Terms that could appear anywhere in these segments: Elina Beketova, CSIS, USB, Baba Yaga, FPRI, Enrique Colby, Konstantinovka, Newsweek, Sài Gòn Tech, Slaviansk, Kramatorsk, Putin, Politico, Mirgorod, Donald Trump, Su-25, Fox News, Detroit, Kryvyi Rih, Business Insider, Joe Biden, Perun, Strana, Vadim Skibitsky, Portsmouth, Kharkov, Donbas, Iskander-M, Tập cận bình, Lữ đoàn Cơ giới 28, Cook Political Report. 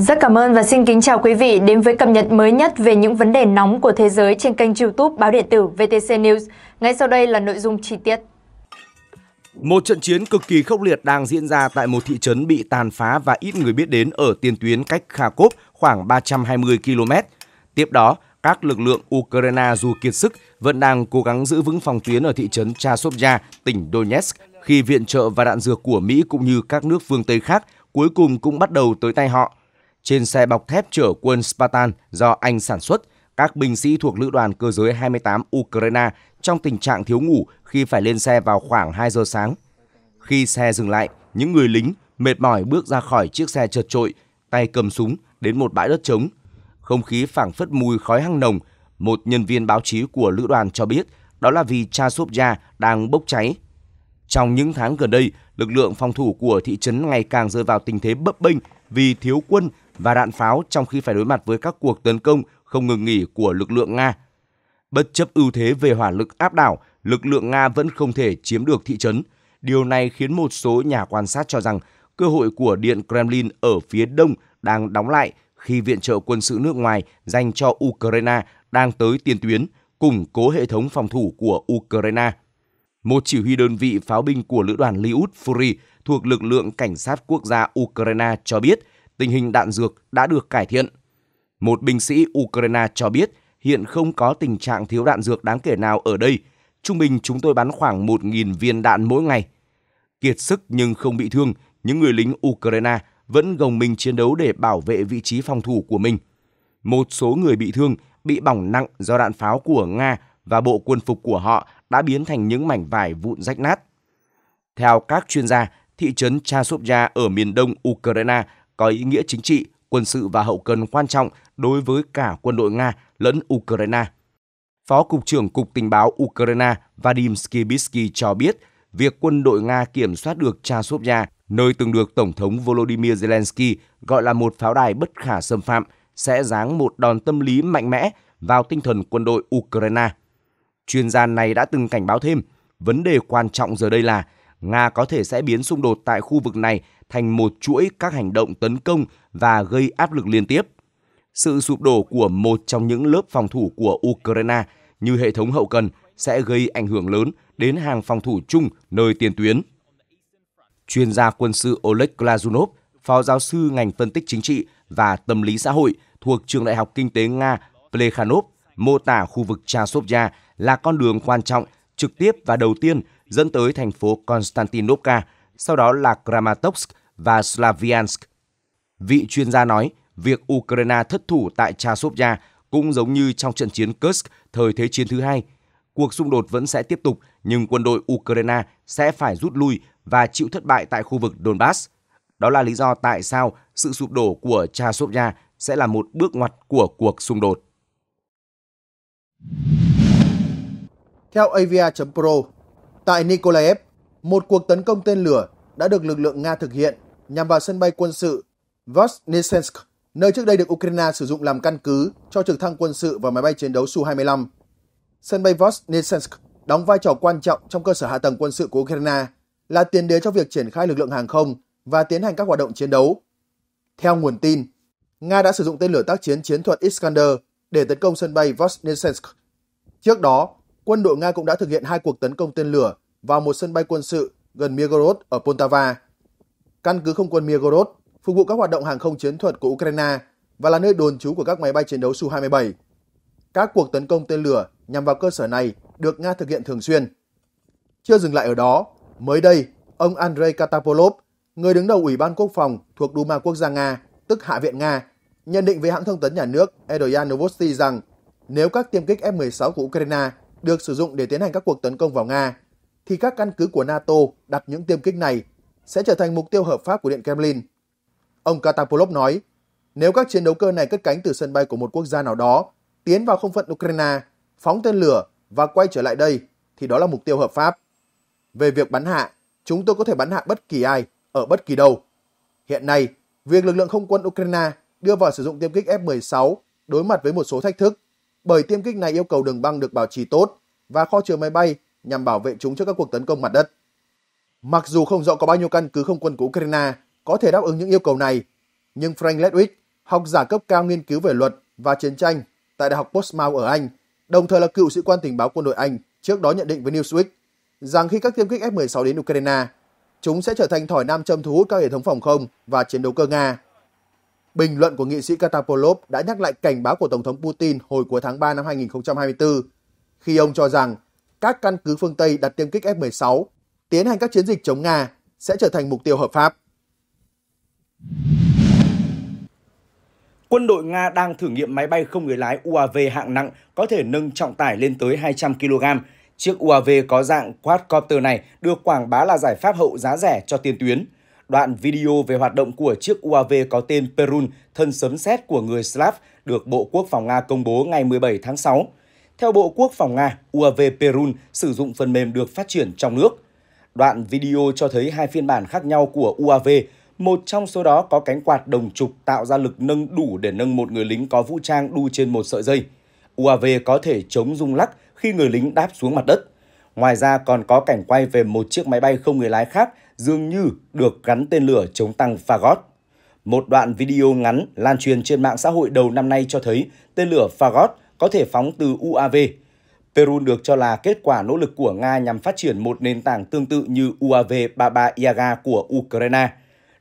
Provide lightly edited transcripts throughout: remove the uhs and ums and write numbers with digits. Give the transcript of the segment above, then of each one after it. Rất cảm ơn và xin kính chào quý vị đến với cập nhật mới nhất về những vấn đề nóng của thế giới trên kênh YouTube báo điện tử VTC News. Ngay sau đây là nội dung chi tiết. Một trận chiến cực kỳ khốc liệt đang diễn ra tại một thị trấn bị tàn phá và ít người biết đến ở tiền tuyến cách Kharkov khoảng 320 km. Tiếp đó, các lực lượng Ukraine dù kiệt sức vẫn đang cố gắng giữ vững phòng tuyến ở thị trấn Chasov Yar, tỉnh Donetsk khi viện trợ và đạn dược của Mỹ cũng như các nước phương Tây khác cuối cùng cũng bắt đầu tới tay họ. Trên xe bọc thép chở quân Spartan do Anh sản xuất, các binh sĩ thuộc Lữ đoàn Cơ giới 28 Ukraine trong tình trạng thiếu ngủ khi phải lên xe vào khoảng 2 giờ sáng. Khi xe dừng lại, những người lính mệt mỏi bước ra khỏi chiếc xe chật chội, tay cầm súng đến một bãi đất trống. Không khí phảng phất mùi khói hăng nồng, một nhân viên báo chí của lữ đoàn cho biết đó là vì Chasov Yar đang bốc cháy. Trong những tháng gần đây, lực lượng phòng thủ của thị trấn ngày càng rơi vào tình thế bấp bênh vì thiếu quân và đạn pháo trong khi phải đối mặt với các cuộc tấn công không ngừng nghỉ của lực lượng Nga. Bất chấp ưu thế về hỏa lực áp đảo, lực lượng Nga vẫn không thể chiếm được thị trấn. Điều này khiến một số nhà quan sát cho rằng cơ hội của Điện Kremlin ở phía đông đang đóng lại khi viện trợ quân sự nước ngoài dành cho Ukraine đang tới tiền tuyến, củng cố hệ thống phòng thủ của Ukraine. Một chỉ huy đơn vị pháo binh của lữ đoàn Lyut Fury thuộc lực lượng cảnh sát quốc gia Ukraine cho biết tình hình đạn dược đã được cải thiện. Một binh sĩ Ukraine cho biết hiện không có tình trạng thiếu đạn dược đáng kể nào ở đây. Trung bình chúng tôi bắn khoảng 1.000 viên đạn mỗi ngày. Kiệt sức nhưng không bị thương, những người lính Ukraine vẫn gồng mình chiến đấu để bảo vệ vị trí phòng thủ của mình. Một số người bị thương, bị bỏng nặng do đạn pháo của Nga và bộ quân phục của họ đã biến thành những mảnh vải vụn rách nát. Theo các chuyên gia, thị trấn Chasov Yar ở miền đông Ukraine có ý nghĩa chính trị, quân sự và hậu cần quan trọng đối với cả quân đội Nga lẫn Ukraine. Phó Cục trưởng Cục Tình báo Ukraine Vadim Skibitsky cho biết việc quân đội Nga kiểm soát được Chasov Yar, nơi từng được Tổng thống Volodymyr Zelensky gọi là một pháo đài bất khả xâm phạm, sẽ giáng một đòn tâm lý mạnh mẽ vào tinh thần quân đội Ukraine. Chuyên gia này đã từng cảnh báo thêm, vấn đề quan trọng giờ đây là Nga có thể sẽ biến xung đột tại khu vực này thành một chuỗi các hành động tấn công và gây áp lực liên tiếp. Sự sụp đổ của một trong những lớp phòng thủ của Ukraine như hệ thống hậu cần sẽ gây ảnh hưởng lớn đến hàng phòng thủ chung nơi tiền tuyến. Chuyên gia quân sự Oleg Klazunov, phó giáo sư ngành phân tích chính trị và tâm lý xã hội thuộc Trường Đại học Kinh tế Nga Plekhanov, mô tả khu vực Chasov Yar là con đường quan trọng, trực tiếp và đầu tiên dẫn tới thành phố Konstantinovka, sau đó là Kramatorsk và Slaviansk. Vị chuyên gia nói, việc Ukraine thất thủ tại Chasov Yar cũng giống như trong trận chiến Kursk thời Thế chiến thứ hai. Cuộc xung đột vẫn sẽ tiếp tục, nhưng quân đội Ukraine sẽ phải rút lui và chịu thất bại tại khu vực Donbas. Đó là lý do tại sao sự sụp đổ của Chasov Yar sẽ là một bước ngoặt của cuộc xung đột. Theo avia.pro, tại Nikolaev, một cuộc tấn công tên lửa đã được lực lượng Nga thực hiện nhằm vào sân bay quân sự Voznesensk, nơi trước đây được Ukraine sử dụng làm căn cứ cho trực thăng quân sự và máy bay chiến đấu Su-25. Sân bay Voznesensk đóng vai trò quan trọng trong cơ sở hạ tầng quân sự của Ukraine, là tiền đề cho việc triển khai lực lượng hàng không và tiến hành các hoạt động chiến đấu. Theo nguồn tin, Nga đã sử dụng tên lửa tác chiến chiến thuật Iskander để tấn công sân bay Voznesensk. Trước đó, quân đội Nga cũng đã thực hiện hai cuộc tấn công tên lửa vào một sân bay quân sự gần Mirgorod ở Poltava. Căn cứ không quân Mirgorod phục vụ các hoạt động hàng không chiến thuật của Ukraine và là nơi đồn trú của các máy bay chiến đấu Su-27. Các cuộc tấn công tên lửa nhằm vào cơ sở này được Nga thực hiện thường xuyên. Chưa dừng lại ở đó, mới đây, ông Andrei Kartapolov, người đứng đầu Ủy ban Quốc phòng thuộc Duma Quốc gia Nga, tức Hạ viện Nga, nhận định với hãng thông tấn nhà nước Edoyan Novosti rằng nếu các tiêm kích F-16 của Ukraine được sử dụng để tiến hành các cuộc tấn công vào Nga, thì các căn cứ của NATO đặt những tiêm kích này sẽ trở thành mục tiêu hợp pháp của Điện Kremlin. Ông Kartapolov nói, nếu các chiến đấu cơ này cất cánh từ sân bay của một quốc gia nào đó, tiến vào không phận Ukraine, phóng tên lửa và quay trở lại đây, thì đó là mục tiêu hợp pháp. Về việc bắn hạ, chúng tôi có thể bắn hạ bất kỳ ai, ở bất kỳ đâu. Hiện nay, việc lực lượng không quân Ukraine đưa vào sử dụng tiêm kích F-16 đối mặt với một số thách thức, bởi tiêm kích này yêu cầu đường băng được bảo trì tốt và kho chứa máy bay nhằm bảo vệ chúng trước các cuộc tấn công mặt đất. Mặc dù không rõ có bao nhiêu căn cứ không quân của Ukraine có thể đáp ứng những yêu cầu này, nhưng Frank Ledwig, học giả cấp cao nghiên cứu về luật và chiến tranh tại Đại học Portsmouth ở Anh, đồng thời là cựu sĩ quan tình báo quân đội Anh, trước đó nhận định với Newsweek rằng khi các tiêm kích F-16 đến Ukraine, chúng sẽ trở thành thỏi nam châm thu hút các hệ thống phòng không và chiến đấu cơ Nga. Bình luận của nghị sĩ Kartapolov đã nhắc lại cảnh báo của Tổng thống Putin hồi cuối tháng 3 năm 2024, khi ông cho rằng các căn cứ phương Tây đặt tiêm kích F-16 tiến hành các chiến dịch chống Nga sẽ trở thành mục tiêu hợp pháp. Quân đội Nga đang thử nghiệm máy bay không người lái UAV hạng nặng có thể nâng trọng tải lên tới 200 kg. Chiếc UAV có dạng quadcopter này được quảng bá là giải pháp hậu giá rẻ cho tiền tuyến. Đoạn video về hoạt động của chiếc UAV có tên Perun, thân sấm sét của người Slav, được Bộ Quốc phòng Nga công bố ngày 17 tháng 6. Theo Bộ Quốc phòng Nga, UAV Perun sử dụng phần mềm được phát triển trong nước. Đoạn video cho thấy hai phiên bản khác nhau của UAV, một trong số đó có cánh quạt đồng trục tạo ra lực nâng đủ để nâng một người lính có vũ trang đu trên một sợi dây. UAV có thể chống rung lắc khi người lính đáp xuống mặt đất. Ngoài ra còn có cảnh quay về một chiếc máy bay không người lái khác dường như được gắn tên lửa chống tăng Phagot. Một đoạn video ngắn lan truyền trên mạng xã hội đầu năm nay cho thấy tên lửa Phagot có thể phóng từ UAV. Perun được cho là kết quả nỗ lực của Nga nhằm phát triển một nền tảng tương tự như UAV Baba Yaga của Ukraine.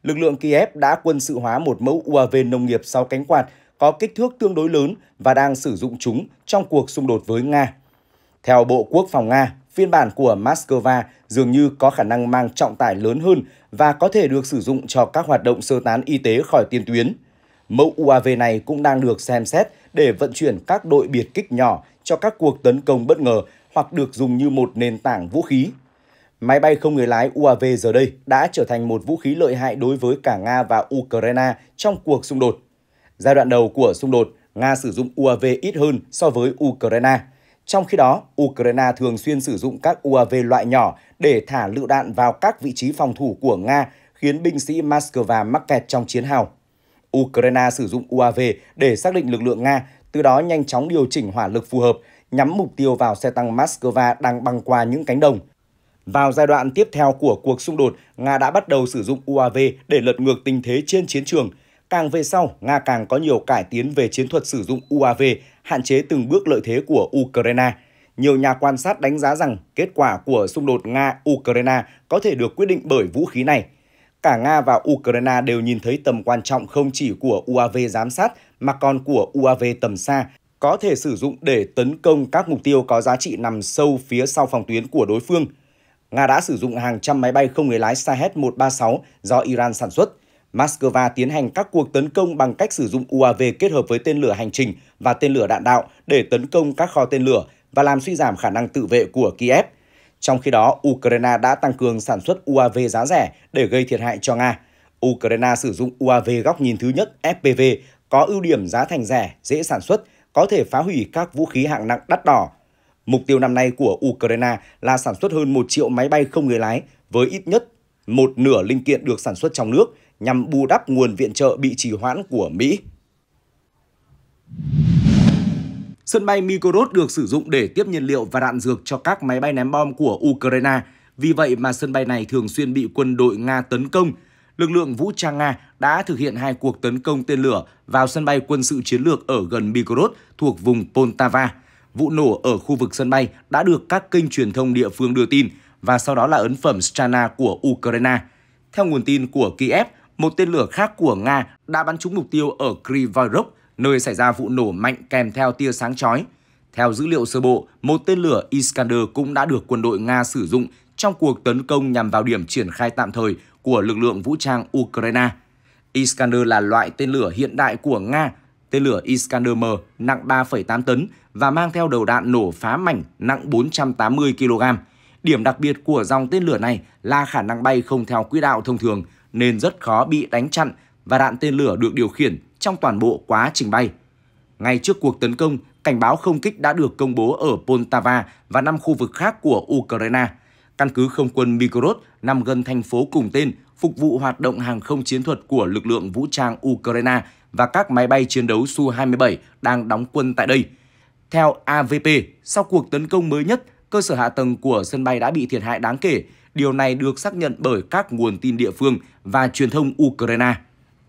Lực lượng Kiev đã quân sự hóa một mẫu UAV nông nghiệp 6 cánh quạt có kích thước tương đối lớn và đang sử dụng chúng trong cuộc xung đột với Nga. Theo Bộ Quốc phòng Nga, phiên bản của Moscow dường như có khả năng mang trọng tải lớn hơn và có thể được sử dụng cho các hoạt động sơ tán y tế khỏi tiền tuyến. Mẫu UAV này cũng đang được xem xét để vận chuyển các đội biệt kích nhỏ cho các cuộc tấn công bất ngờ hoặc được dùng như một nền tảng vũ khí. Máy bay không người lái UAV giờ đây đã trở thành một vũ khí lợi hại đối với cả Nga và Ukraine trong cuộc xung đột. Giai đoạn đầu của xung đột, Nga sử dụng UAV ít hơn so với Ukraine. Trong khi đó, Ukraine thường xuyên sử dụng các UAV loại nhỏ để thả lựu đạn vào các vị trí phòng thủ của Nga, khiến binh sĩ Moscow mắc kẹt trong chiến hào. Ukraine sử dụng UAV để xác định lực lượng Nga, từ đó nhanh chóng điều chỉnh hỏa lực phù hợp, nhắm mục tiêu vào xe tăng Moscow đang băng qua những cánh đồng. Vào giai đoạn tiếp theo của cuộc xung đột, Nga đã bắt đầu sử dụng UAV để lật ngược tình thế trên chiến trường. Càng về sau, Nga càng có nhiều cải tiến về chiến thuật sử dụng UAV, hạn chế từng bước lợi thế của Ukraine. Nhiều nhà quan sát đánh giá rằng kết quả của xung đột Nga-Ukraine có thể được quyết định bởi vũ khí này. Cả Nga và Ukraine đều nhìn thấy tầm quan trọng không chỉ của UAV giám sát mà còn của UAV tầm xa, có thể sử dụng để tấn công các mục tiêu có giá trị nằm sâu phía sau phòng tuyến của đối phương. Nga đã sử dụng hàng trăm máy bay không người lái Shahed-136 do Iran sản xuất. Moscow tiến hành các cuộc tấn công bằng cách sử dụng UAV kết hợp với tên lửa hành trình và tên lửa đạn đạo để tấn công các kho tên lửa và làm suy giảm khả năng tự vệ của Kiev. Trong khi đó, Ukraine đã tăng cường sản xuất UAV giá rẻ để gây thiệt hại cho Nga. Ukraine sử dụng UAV góc nhìn thứ nhất FPV, có ưu điểm giá thành rẻ, dễ sản xuất, có thể phá hủy các vũ khí hạng nặng đắt đỏ. Mục tiêu năm nay của Ukraine là sản xuất hơn 1 triệu máy bay không người lái với ít nhất một nửa linh kiện được sản xuất trong nước, nhằm bù đắp nguồn viện trợ bị trì hoãn của Mỹ. Sân bay Mirgorod được sử dụng để tiếp nhiên liệu và đạn dược cho các máy bay ném bom của Ukraine. Vì vậy mà sân bay này thường xuyên bị quân đội Nga tấn công. Lực lượng vũ trang Nga đã thực hiện hai cuộc tấn công tên lửa vào sân bay quân sự chiến lược ở gần Mirgorod thuộc vùng Poltava. Vụ nổ ở khu vực sân bay đã được các kênh truyền thông địa phương đưa tin và sau đó là ấn phẩm Strana của Ukraine. Theo nguồn tin của Kiev, một tên lửa khác của Nga đã bắn trúng mục tiêu ở Kryvyi Rih, nơi xảy ra vụ nổ mạnh kèm theo tia sáng chói. Theo dữ liệu sơ bộ, một tên lửa Iskander cũng đã được quân đội Nga sử dụng trong cuộc tấn công nhằm vào điểm triển khai tạm thời của lực lượng vũ trang Ukraine. Iskander là loại tên lửa hiện đại của Nga. Tên lửa Iskander-M nặng 3,8 tấn và mang theo đầu đạn nổ phá mảnh nặng 480 kg. Điểm đặc biệt của dòng tên lửa này là khả năng bay không theo quỹ đạo thông thường, nên rất khó bị đánh chặn và đạn tên lửa được điều khiển trong toàn bộ quá trình bay. Ngay trước cuộc tấn công, cảnh báo không kích đã được công bố ở Poltava và 5 khu vực khác của Ukraine. Căn cứ không quân Mirgorod nằm gần thành phố cùng tên, phục vụ hoạt động hàng không chiến thuật của lực lượng vũ trang Ukraine và các máy bay chiến đấu Su-27 đang đóng quân tại đây. Theo AVP, sau cuộc tấn công mới nhất, cơ sở hạ tầng của sân bay đã bị thiệt hại đáng kể. Điều này được xác nhận bởi các nguồn tin địa phương và truyền thông Ukraine.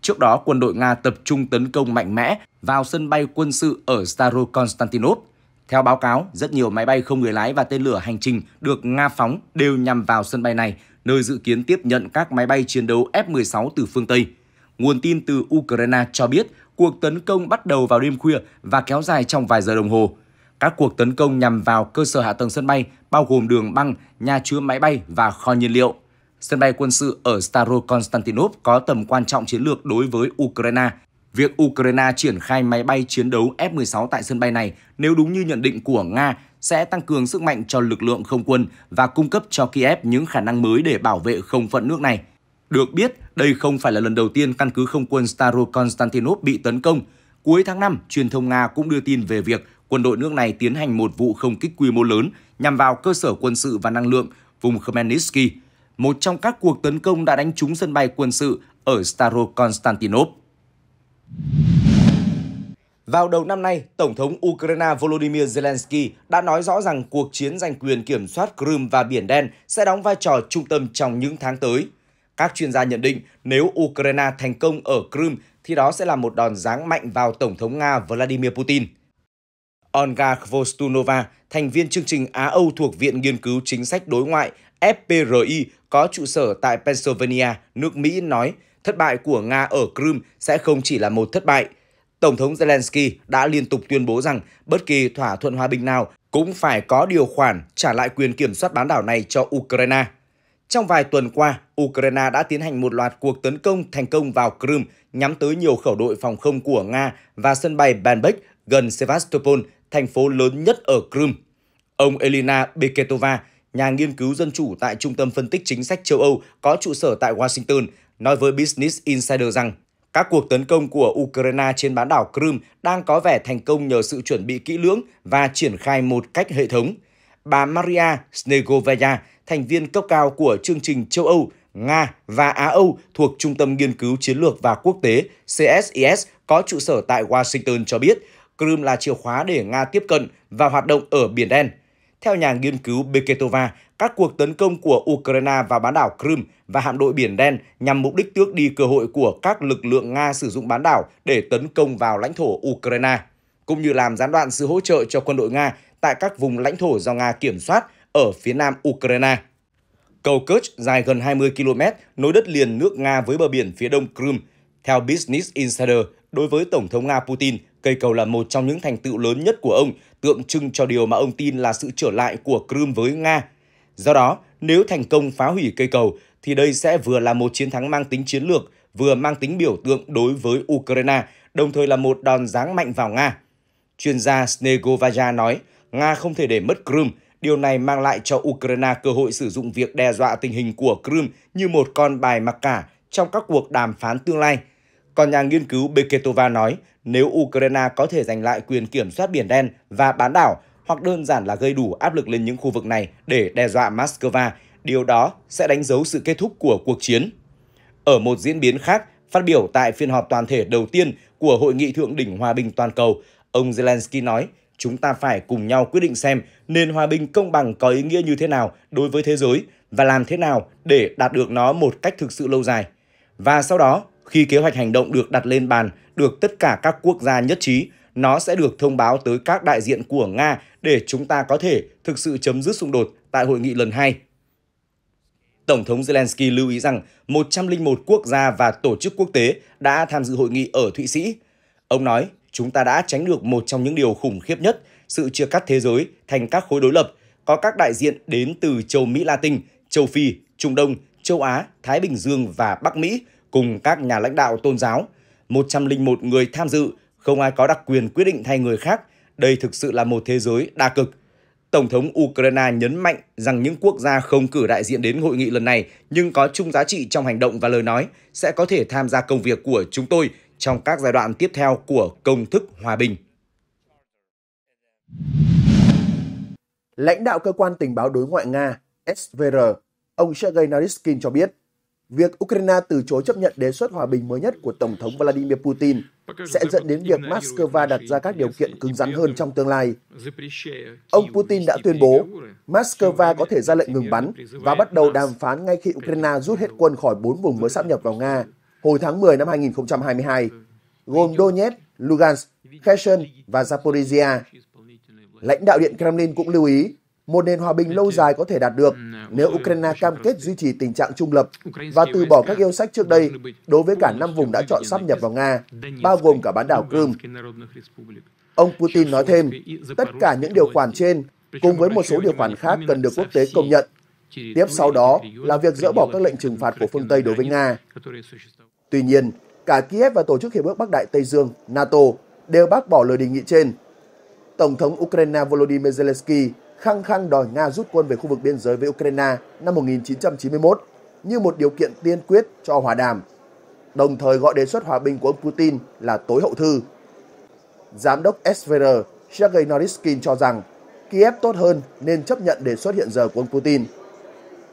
Trước đó, quân đội Nga tập trung tấn công mạnh mẽ vào sân bay quân sự ở Starokostiantyniv. Theo báo cáo, rất nhiều máy bay không người lái và tên lửa hành trình được Nga phóng đều nhằm vào sân bay này, nơi dự kiến tiếp nhận các máy bay chiến đấu F-16 từ phương Tây. Nguồn tin từ Ukraine cho biết cuộc tấn công bắt đầu vào đêm khuya và kéo dài trong vài giờ đồng hồ. Các cuộc tấn công nhằm vào cơ sở hạ tầng sân bay, bao gồm đường băng, nhà chứa máy bay và kho nhiên liệu. Sân bay quân sự ở Starokostiantyniv có tầm quan trọng chiến lược đối với Ukraine. Việc Ukraine triển khai máy bay chiến đấu F-16 tại sân bay này, nếu đúng như nhận định của Nga, sẽ tăng cường sức mạnh cho lực lượng không quân và cung cấp cho Kiev những khả năng mới để bảo vệ không phận nước này. Được biết, đây không phải là lần đầu tiên căn cứ không quân Starokostiantyniv bị tấn công. Cuối tháng 5, truyền thông Nga cũng đưa tin về việc quân đội nước này tiến hành một vụ không kích quy mô lớn nhằm vào cơ sở quân sự và năng lượng vùng Khmelnytsky, một trong các cuộc tấn công đã đánh trúng sân bay quân sự ở Starokostiantyniv. Vào đầu năm nay, Tổng thống Ukraine Volodymyr Zelensky đã nói rõ rằng cuộc chiến giành quyền kiểm soát Crimea và Biển Đen sẽ đóng vai trò trung tâm trong những tháng tới. Các chuyên gia nhận định nếu Ukraine thành công ở Crimea thì đó sẽ là một đòn giáng mạnh vào Tổng thống Nga Vladimir Putin. Olga Khvostunova, thành viên chương trình Á-Âu thuộc Viện Nghiên cứu Chính sách Đối ngoại FPRI có trụ sở tại Pennsylvania, nước Mỹ nói thất bại của Nga ở Crimea sẽ không chỉ là một thất bại. Tổng thống Zelensky đã liên tục tuyên bố rằng bất kỳ thỏa thuận hòa bình nào cũng phải có điều khoản trả lại quyền kiểm soát bán đảo này cho Ukraine. Trong vài tuần qua, Ukraine đã tiến hành một loạt cuộc tấn công thành công vào Crimea nhắm tới nhiều khẩu đội phòng không của Nga và sân bay Banbek gần Sevastopol, thành phố lớn nhất ở Crimea. Ông Elina Beketova, nhà nghiên cứu dân chủ tại Trung tâm Phân tích Chính sách châu Âu có trụ sở tại Washington, nói với Business Insider rằng các cuộc tấn công của Ukraine trên bán đảo Crimea đang có vẻ thành công nhờ sự chuẩn bị kỹ lưỡng và triển khai một cách hệ thống. Bà Maria Snegovaya, thành viên cấp cao của chương trình châu Âu, Nga và Á-Âu thuộc Trung tâm Nghiên cứu Chiến lược và Quốc tế CSIS có trụ sở tại Washington cho biết Crimea là chìa khóa để Nga tiếp cận và hoạt động ở Biển Đen. Theo nhà nghiên cứu Beketova, các cuộc tấn công của Ukraine vào bán đảo Crimea và hạm đội Biển Đen nhằm mục đích tước đi cơ hội của các lực lượng Nga sử dụng bán đảo để tấn công vào lãnh thổ Ukraine, cũng như làm gián đoạn sự hỗ trợ cho quân đội Nga tại các vùng lãnh thổ do Nga kiểm soát ở phía nam Ukraine. Cầu Kerch dài gần 20 km nối đất liền nước Nga với bờ biển phía đông Crimea. Theo Business Insider, đối với Tổng thống Nga Putin, cây cầu là một trong những thành tựu lớn nhất của ông, tượng trưng cho điều mà ông tin là sự trở lại của Crimea với Nga. Do đó, nếu thành công phá hủy cây cầu, thì đây sẽ vừa là một chiến thắng mang tính chiến lược, vừa mang tính biểu tượng đối với Ukraine, đồng thời là một đòn giáng mạnh vào Nga. Chuyên gia Snegovaya nói, Nga không thể để mất Crimea. Điều này mang lại cho Ukraine cơ hội sử dụng việc đe dọa tình hình của Crimea như một con bài mặc cả trong các cuộc đàm phán tương lai. Còn nhà nghiên cứu Beketova nói, nếu Ukraine có thể giành lại quyền kiểm soát Biển Đen và bán đảo, hoặc đơn giản là gây đủ áp lực lên những khu vực này để đe dọa Moscow, điều đó sẽ đánh dấu sự kết thúc của cuộc chiến. Ở một diễn biến khác, phát biểu tại phiên họp toàn thể đầu tiên của Hội nghị Thượng đỉnh Hòa bình Toàn cầu, ông Zelensky nói, chúng ta phải cùng nhau quyết định xem nền hòa bình công bằng có ý nghĩa như thế nào đối với thế giới và làm thế nào để đạt được nó một cách thực sự lâu dài. Và sau đó, khi kế hoạch hành động được đặt lên bàn, được tất cả các quốc gia nhất trí, nó sẽ được thông báo tới các đại diện của Nga để chúng ta có thể thực sự chấm dứt xung đột tại hội nghị lần 2. Tổng thống Zelensky lưu ý rằng 101 quốc gia và tổ chức quốc tế đã tham dự hội nghị ở Thụy Sĩ. Ông nói, chúng ta đã tránh được một trong những điều khủng khiếp nhất, sự chia cắt thế giới thành các khối đối lập, có các đại diện đến từ châu Mỹ Latin, châu Phi, Trung Đông, châu Á, Thái Bình Dương và Bắc Mỹ, cùng các nhà lãnh đạo tôn giáo. 101 người tham dự, không ai có đặc quyền quyết định thay người khác. Đây thực sự là một thế giới đa cực. Tổng thống Ukraine nhấn mạnh rằng những quốc gia không cử đại diện đến hội nghị lần này nhưng có chung giá trị trong hành động và lời nói sẽ có thể tham gia công việc của chúng tôi trong các giai đoạn tiếp theo của công thức hòa bình. Lãnh đạo cơ quan tình báo đối ngoại Nga SVR, ông Sergei Naryshkin cho biết, việc Ukraine từ chối chấp nhận đề xuất hòa bình mới nhất của Tổng thống Vladimir Putin sẽ dẫn đến việc Moscow đặt ra các điều kiện cứng rắn hơn trong tương lai. Ông Putin đã tuyên bố Moscow có thể ra lệnh ngừng bắn và bắt đầu đàm phán ngay khi Ukraine rút hết quân khỏi 4 vùng mới sáp nhập vào Nga, hồi tháng 10 năm 2022, gồm Donetsk, Lugansk, Kherson và Zaporizhia. Lãnh đạo Điện Kremlin cũng lưu ý một nền hòa bình lâu dài có thể đạt được nếu Ukraine cam kết duy trì tình trạng trung lập và từ bỏ các yêu sách trước đây đối với cả 5 vùng đã chọn sáp nhập vào Nga, bao gồm cả bán đảo Crimea. Ông Putin nói thêm, tất cả những điều khoản trên cùng với một số điều khoản khác cần được quốc tế công nhận. Tiếp sau đó là việc dỡ bỏ các lệnh trừng phạt của phương Tây đối với Nga. Tuy nhiên, cả Kiev và Tổ chức Hiệp ước Bắc Đại Tây Dương, NATO, đều bác bỏ lời đề nghị trên. Tổng thống Ukraine Volodymyr Zelensky khăng khăng đòi Nga rút quân về khu vực biên giới với Ukraine năm 1991 như một điều kiện tiên quyết cho hòa đàm, đồng thời gọi đề xuất hòa bình của ông Putin là tối hậu thư. Giám đốc SVR Sergei Norishkin cho rằng Kiev tốt hơn nên chấp nhận đề xuất hiện giờ của ông Putin.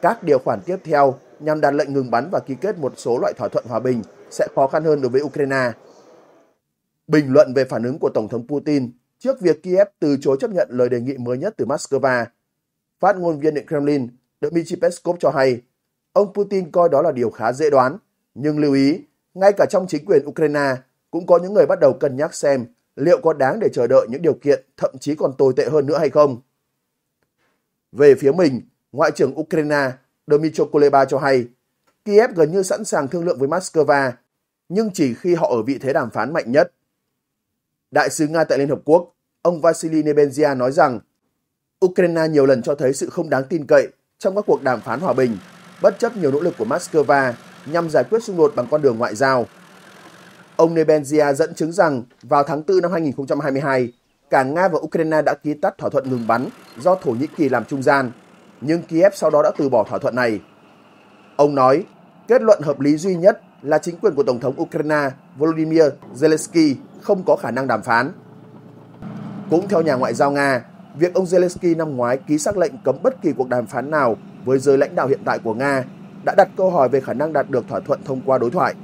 Các điều khoản tiếp theo nhằm đạt lệnh ngừng bắn và ký kết một số loại thỏa thuận hòa bình sẽ khó khăn hơn đối với Ukraine. Bình luận về phản ứng của Tổng thống Putin trước việc Kiev từ chối chấp nhận lời đề nghị mới nhất từ Moscow, phát ngôn viên Điện Kremlin Dmitry Peskov cho hay, ông Putin coi đó là điều khá dễ đoán, nhưng lưu ý, ngay cả trong chính quyền Ukraine cũng có những người bắt đầu cân nhắc xem liệu có đáng để chờ đợi những điều kiện thậm chí còn tồi tệ hơn nữa hay không. Về phía mình, Ngoại trưởng Ukraine Dmytro Kuleba cho hay, Kiev gần như sẵn sàng thương lượng với Moscow, nhưng chỉ khi họ ở vị thế đàm phán mạnh nhất. Đại sứ Nga tại Liên Hợp Quốc, ông Vasily Nebenzia nói rằng, Ukraine nhiều lần cho thấy sự không đáng tin cậy trong các cuộc đàm phán hòa bình, bất chấp nhiều nỗ lực của Moscow nhằm giải quyết xung đột bằng con đường ngoại giao. Ông Nebenzia dẫn chứng rằng, vào tháng 4 năm 2022, cả Nga và Ukraine đã ký tắt thỏa thuận ngừng bắn do Thổ Nhĩ Kỳ làm trung gian, nhưng Kiev sau đó đã từ bỏ thỏa thuận này. Ông nói, kết luận hợp lý duy nhất là chính quyền của Tổng thống Ukraine Volodymyr Zelensky không có khả năng đàm phán. Cũng theo nhà ngoại giao Nga, việc ông Zelensky năm ngoái ký sắc lệnh cấm bất kỳ cuộc đàm phán nào với giới lãnh đạo hiện tại của Nga đã đặt câu hỏi về khả năng đạt được thỏa thuận thông qua đối thoại.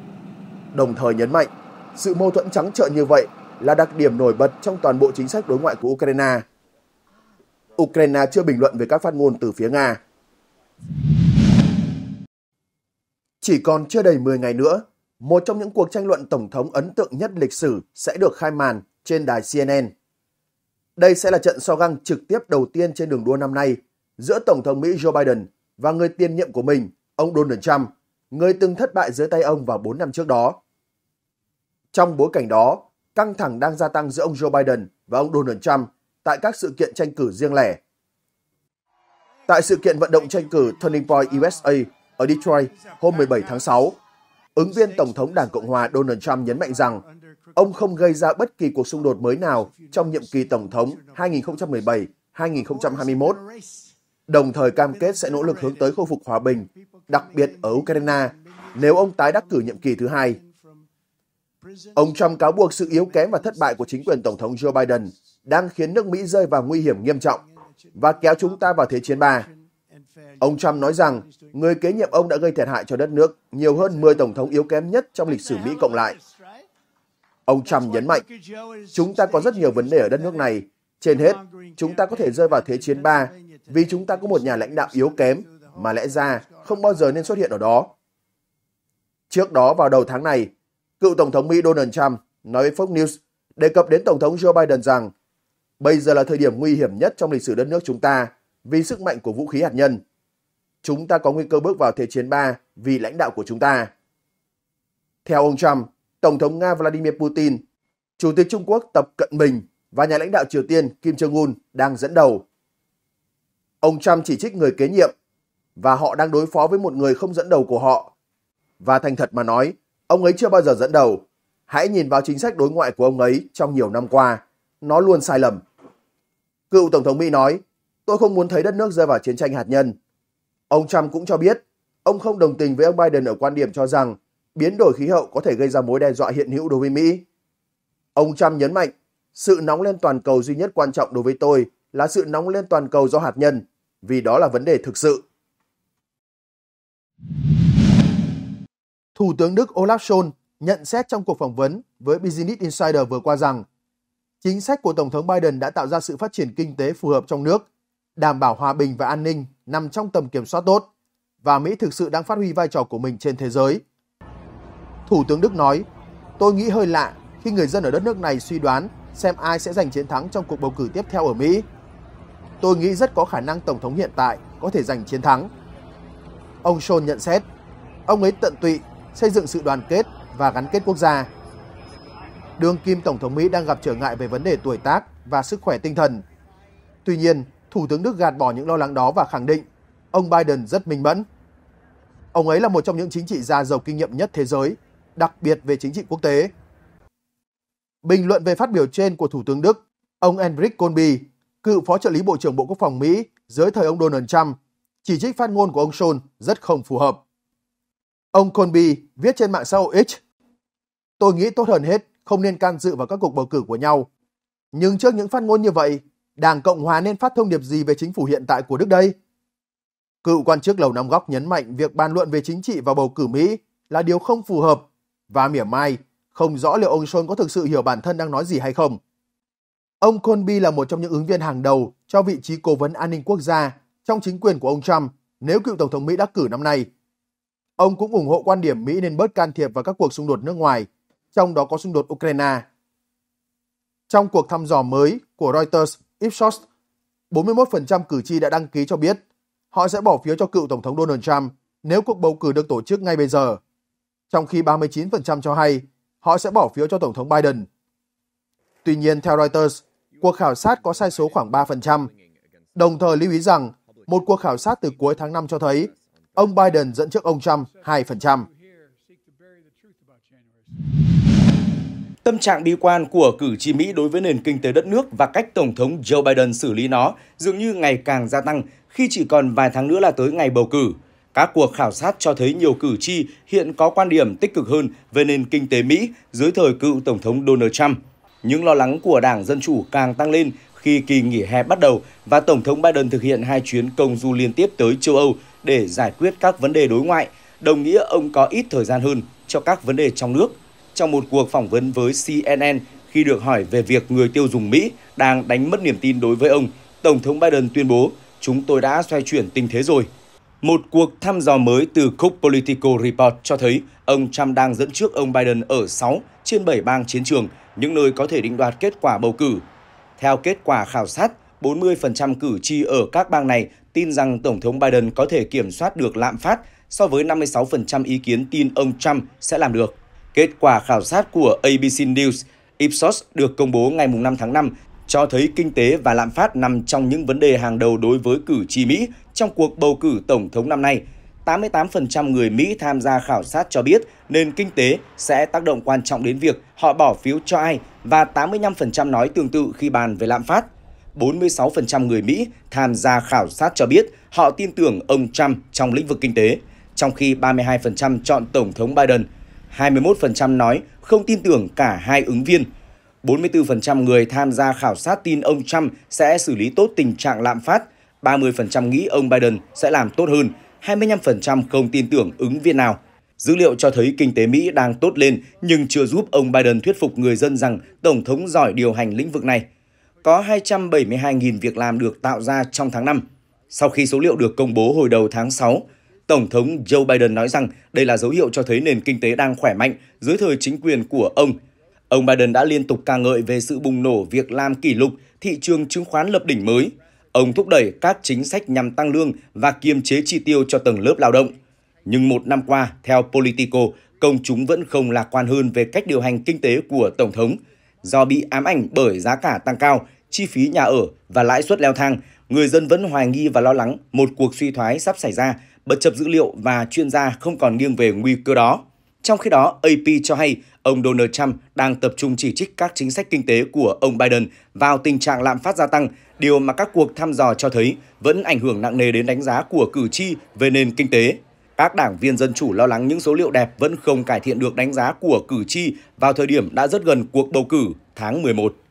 Đồng thời nhấn mạnh, sự mâu thuẫn trắng trợn như vậy là đặc điểm nổi bật trong toàn bộ chính sách đối ngoại của Ukraine. Ukraine chưa bình luận về các phát ngôn từ phía Nga. Chỉ còn chưa đầy 10 ngày nữa, một trong những cuộc tranh luận tổng thống ấn tượng nhất lịch sử sẽ được khai màn trên đài CNN. Đây sẽ là trận so găng trực tiếp đầu tiên trên đường đua năm nay giữa Tổng thống Mỹ Joe Biden và người tiền nhiệm của mình, ông Donald Trump, người từng thất bại dưới tay ông vào 4 năm trước đó. Trong bối cảnh đó, căng thẳng đang gia tăng giữa ông Joe Biden và ông Donald Trump tại các sự kiện tranh cử riêng lẻ. Tại sự kiện vận động tranh cử Turning Point USA ở Detroit hôm 17 tháng 6, ứng viên Tổng thống Đảng Cộng hòa Donald Trump nhấn mạnh rằng ông không gây ra bất kỳ cuộc xung đột mới nào trong nhiệm kỳ Tổng thống 2017-2021, đồng thời cam kết sẽ nỗ lực hướng tới khôi phục hòa bình, đặc biệt ở Ukraine, nếu ông tái đắc cử nhiệm kỳ thứ hai. Ông Trump cáo buộc sự yếu kém và thất bại của chính quyền Tổng thống Joe Biden đang khiến nước Mỹ rơi vào nguy hiểm nghiêm trọng và kéo chúng ta vào Thế chiến 3. Ông Trump nói rằng người kế nhiệm ông đã gây thiệt hại cho đất nước nhiều hơn 10 tổng thống yếu kém nhất trong lịch sử Mỹ cộng lại. Ông Trump nhấn mạnh, chúng ta có rất nhiều vấn đề ở đất nước này. Trên hết, chúng ta có thể rơi vào Thế chiến 3 vì chúng ta có một nhà lãnh đạo yếu kém mà lẽ ra không bao giờ nên xuất hiện ở đó. Trước đó vào đầu tháng này, cựu Tổng thống Mỹ Donald Trump nói với Fox News đề cập đến Tổng thống Joe Biden rằng bây giờ là thời điểm nguy hiểm nhất trong lịch sử đất nước chúng ta vì sức mạnh của vũ khí hạt nhân. Chúng ta có nguy cơ bước vào Thế chiến 3 vì lãnh đạo của chúng ta. Theo ông Trump, Tổng thống Nga Vladimir Putin, Chủ tịch Trung Quốc Tập Cận Bình và nhà lãnh đạo Triều Tiên Kim Jong-un đang dẫn đầu. Ông Trump chỉ trích người kế nhiệm và họ đang đối phó với một người không dẫn đầu của họ. Và thành thật mà nói, ông ấy chưa bao giờ dẫn đầu. Hãy nhìn vào chính sách đối ngoại của ông ấy trong nhiều năm qua. Nó luôn sai lầm. Cựu Tổng thống Mỹ nói, tôi không muốn thấy đất nước rơi vào chiến tranh hạt nhân. Ông Trump cũng cho biết, ông không đồng tình với ông Biden ở quan điểm cho rằng biến đổi khí hậu có thể gây ra mối đe dọa hiện hữu đối với Mỹ. Ông Trump nhấn mạnh, sự nóng lên toàn cầu duy nhất quan trọng đối với tôi là sự nóng lên toàn cầu do hạt nhân, vì đó là vấn đề thực sự. Thủ tướng Đức Olaf Scholz nhận xét trong cuộc phỏng vấn với Business Insider vừa qua rằng chính sách của Tổng thống Biden đã tạo ra sự phát triển kinh tế phù hợp trong nước, đảm bảo hòa bình và an ninh nằm trong tầm kiểm soát tốt và Mỹ thực sự đang phát huy vai trò của mình trên thế giới. Thủ tướng Đức nói, tôi nghĩ hơi lạ khi người dân ở đất nước này suy đoán xem ai sẽ giành chiến thắng trong cuộc bầu cử tiếp theo ở Mỹ. Tôi nghĩ rất có khả năng Tổng thống hiện tại có thể giành chiến thắng. Ông Scholz nhận xét, ông ấy tận tụy xây dựng sự đoàn kết và gắn kết quốc gia. Đương kim Tổng thống Mỹ đang gặp trở ngại về vấn đề tuổi tác và sức khỏe tinh thần. Tuy nhiên, Thủ tướng Đức gạt bỏ những lo lắng đó và khẳng định ông Biden rất minh mẫn. Ông ấy là một trong những chính trị gia giàu kinh nghiệm nhất thế giới, đặc biệt về chính trị quốc tế. Bình luận về phát biểu trên của Thủ tướng Đức, ông Enrique Colby, cựu phó trợ lý Bộ trưởng Bộ Quốc phòng Mỹ dưới thời ông Donald Trump, chỉ trích phát ngôn của ông Scholz rất không phù hợp. Ông Colby viết trên mạng xã hội X, tôi nghĩ tốt hơn hết không nên can dự vào các cuộc bầu cử của nhau. Nhưng trước những phát ngôn như vậy, Đảng Cộng Hòa nên phát thông điệp gì về chính phủ hiện tại của Đức đây? Cựu quan chức Lầu Năm Góc nhấn mạnh việc bàn luận về chính trị và bầu cử Mỹ là điều không phù hợp và mỉa mai, không rõ liệu ông Scholz có thực sự hiểu bản thân đang nói gì hay không. Ông Colby là một trong những ứng viên hàng đầu cho vị trí cố vấn an ninh quốc gia trong chính quyền của ông Trump nếu cựu Tổng thống Mỹ đắc cử năm nay. Ông cũng ủng hộ quan điểm Mỹ nên bớt can thiệp vào các cuộc xung đột nước ngoài, trong đó có xung đột Ukraine. Trong cuộc thăm dò mới của Reuters, Ipsos, 41% cử tri đã đăng ký cho biết họ sẽ bỏ phiếu cho cựu Tổng thống Donald Trump nếu cuộc bầu cử được tổ chức ngay bây giờ, trong khi 39% cho hay họ sẽ bỏ phiếu cho Tổng thống Biden. Tuy nhiên, theo Reuters, cuộc khảo sát có sai số khoảng 3%, đồng thời lưu ý rằng một cuộc khảo sát từ cuối tháng 5 cho thấy ông Biden dẫn trước ông Trump 2%. Tâm trạng bi quan của cử tri Mỹ đối với nền kinh tế đất nước và cách Tổng thống Joe Biden xử lý nó dường như ngày càng gia tăng khi chỉ còn vài tháng nữa là tới ngày bầu cử. Các cuộc khảo sát cho thấy nhiều cử tri hiện có quan điểm tích cực hơn về nền kinh tế Mỹ dưới thời cựu Tổng thống Donald Trump. Những lo lắng của Đảng Dân Chủ càng tăng lên khi kỳ nghỉ hè bắt đầu và Tổng thống Biden thực hiện 2 chuyến công du liên tiếp tới châu Âu để giải quyết các vấn đề đối ngoại, đồng nghĩa ông có ít thời gian hơn cho các vấn đề trong nước. Trong một cuộc phỏng vấn với CNN, khi được hỏi về việc người tiêu dùng Mỹ đang đánh mất niềm tin đối với ông, Tổng thống Biden tuyên bố, chúng tôi đã xoay chuyển tình thế rồi. Một cuộc thăm dò mới từ Cook Political Report cho thấy ông Trump đang dẫn trước ông Biden ở 6 trên 7 bang chiến trường, những nơi có thể định đoạt kết quả bầu cử. Theo kết quả khảo sát, 40% cử tri ở các bang này tin rằng Tổng thống Biden có thể kiểm soát được lạm phát so với 56% ý kiến tin ông Trump sẽ làm được. Kết quả khảo sát của ABC News, Ipsos được công bố ngày 5 tháng 5, cho thấy kinh tế và lạm phát nằm trong những vấn đề hàng đầu đối với cử tri Mỹ trong cuộc bầu cử Tổng thống năm nay. 88% người Mỹ tham gia khảo sát cho biết nền kinh tế sẽ tác động quan trọng đến việc họ bỏ phiếu cho ai và 85% nói tương tự khi bàn về lạm phát. 46% người Mỹ tham gia khảo sát cho biết họ tin tưởng ông Trump trong lĩnh vực kinh tế, trong khi 32% chọn Tổng thống Biden. 21% nói không tin tưởng cả hai ứng viên. 44% người tham gia khảo sát tin ông Trump sẽ xử lý tốt tình trạng lạm phát. 30% nghĩ ông Biden sẽ làm tốt hơn. 25% không tin tưởng ứng viên nào. Dữ liệu cho thấy kinh tế Mỹ đang tốt lên nhưng chưa giúp ông Biden thuyết phục người dân rằng Tổng thống giỏi điều hành lĩnh vực này. Có 272.000 việc làm được tạo ra trong tháng 5. Sau khi số liệu được công bố hồi đầu tháng 6, Tổng thống Joe Biden nói rằng đây là dấu hiệu cho thấy nền kinh tế đang khỏe mạnh dưới thời chính quyền của ông. Ông Biden đã liên tục ca ngợi về sự bùng nổ việc làm kỷ lục, thị trường chứng khoán lập đỉnh mới. Ông thúc đẩy các chính sách nhằm tăng lương và kiềm chế chi tiêu cho tầng lớp lao động. Nhưng một năm qua, theo Politico, công chúng vẫn không lạc quan hơn về cách điều hành kinh tế của Tổng thống. Do bị ám ảnh bởi giá cả tăng cao, chi phí nhà ở và lãi suất leo thang, người dân vẫn hoài nghi và lo lắng một cuộc suy thoái sắp xảy ra, bất chấp dữ liệu và chuyên gia không còn nghiêng về nguy cơ đó. Trong khi đó, AP cho hay ông Donald Trump đang tập trung chỉ trích các chính sách kinh tế của ông Biden vào tình trạng lạm phát gia tăng, điều mà các cuộc thăm dò cho thấy vẫn ảnh hưởng nặng nề đến đánh giá của cử tri về nền kinh tế. Các đảng viên Dân Chủ lo lắng những số liệu đẹp vẫn không cải thiện được đánh giá của cử tri vào thời điểm đã rất gần cuộc bầu cử tháng 11.